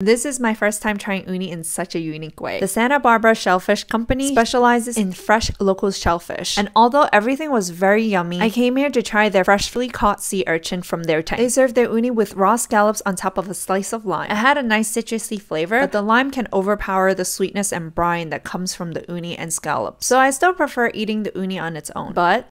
This is my first time trying uni in such a unique way. The Santa Barbara Shellfish Company specializes in fresh local shellfish, and although everything was very yummy, I came here to try their freshly caught sea urchin from their tank. They serve their uni with raw scallops on top of a slice of lime. It had a nice citrusy flavor, but the lime can overpower the sweetness and brine that comes from the uni and scallops, so I still prefer eating the uni on its own. But